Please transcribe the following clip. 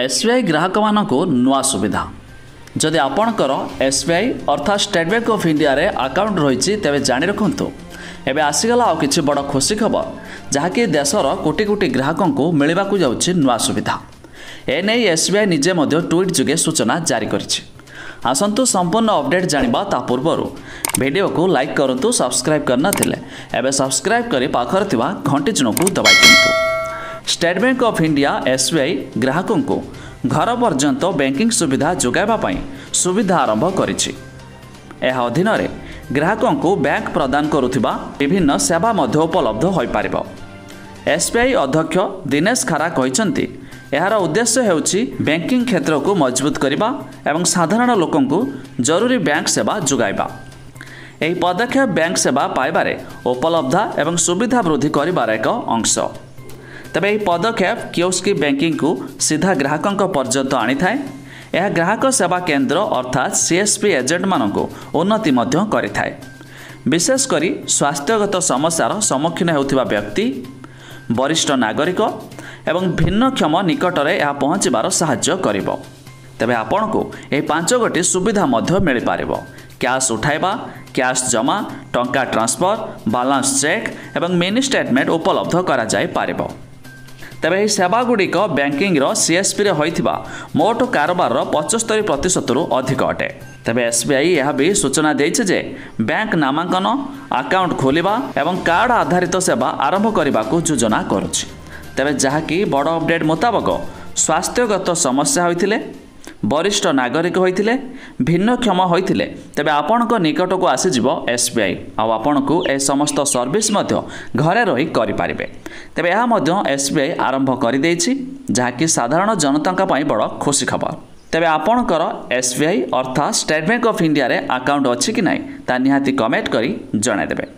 SBI ग्राहक मानक नुआ सुविधा जदि आपणकर एसबीआई अर्थात स्टेट बैंक ऑफ इंडिया रे अकाउंट रही तेज जाणी रखु। एबे आसीगला आउ किछि बड़ खुशी खबर जहाँकि देशर कोटि कोटि ग्राहकों को मिलवा को जाउछि नुआ सुविधा। एने एसबीआई निजे मध्य ट्वीट जुगे सूचना जारी करिछि। आसंतु संपूर्ण अपडेट जानिबा ता पूर्वरु वीडियो को लाइक करंतु। सब्सक्राइब करनथिले एबे सब्सक्राइब करि पाखर थिबा घंटी चिन्हकु दबाइ दिंतु। State bank of India SBI ग्राहकों को घर पर्यंत बैंकिंग सुविधा जोगाइबा पई सुविधा आरंभ करिछि। एहा अधीन रे ग्राहकों को बैंक प्रदान करुथिबा विभिन्न सेवा मध्य उपलब्ध होई पारिबो। एसबीआई अध्यक्ष दिनेश खारा कहिसंती यार उद्देश्य हेउछि बैंकिंग क्षेत्र को मजबूत करिबा एवं साधारण लोकों को जरूरी बैंक सेवा जुगाइबा। एही पदक्षेप बैंक सेवा पाइबारे उपलब्धता एवं सुविधा वृद्धि करिबार एक अंश। तबे एही पदक्षेप कियोस्क बैंकिंग को सीधा ग्राहकों पर्यंत आनी थाए। यह ग्राहक सेवा केंद्र अर्थात CSP एजेंट मानक उन्नति करें विशेषकर स्वास्थ्यगत समस्यार सम्मुखीन होता व्यक्ति वरिष्ठ नागरिक एवं भिन्नक्षम निकट में यह पहुँचबार साहाय्य करिबो। तबे आपण को यह 5 गोटी सुविधा मिल पारिबो। कैश उठाइबा, कैश जमा, टंका ट्रांसफर, बैलेंस चेक एवं मिनी स्टेटमेंट उपलब्ध करा जाय पारिबो। तेबे यह सेवागुड़िक बैंकिंग CSP रे होइथिबा मोट कारबार 75% अधिक अटे। तेबे एसबीआई यह भी सूचना देइछे जे बैंक नामांकन, अकाउंट खोलिबा एवं कार्ड आधारित सेवा आरंभ करबाकू योजना करुछि। तेबे जहाँकि बड़ अपडेट मुताबक स्वास्थ्यगत समस्या होइथिले, वरिष्ठ नागरिक होइथिले, भिन्नक्षम होइथिले तेबे आपणक निकट को आसीजिबो एसबीआई आउ आपणकू ए समस्त सर्विस मध्य घरे रही करि पारिबे। तेबे एहा मध्य एसबीआई आरंभ करि दैछि जहाँकि साधारण जनतांका पई बड़ खुशी खबर। तेबे आपणकर एसबीआई अर्थात स्टेट बैंक ऑफ इंडिया रे अकाउंट अछि कि नाही ता निहाती कमेंट करी जणाइ देबे।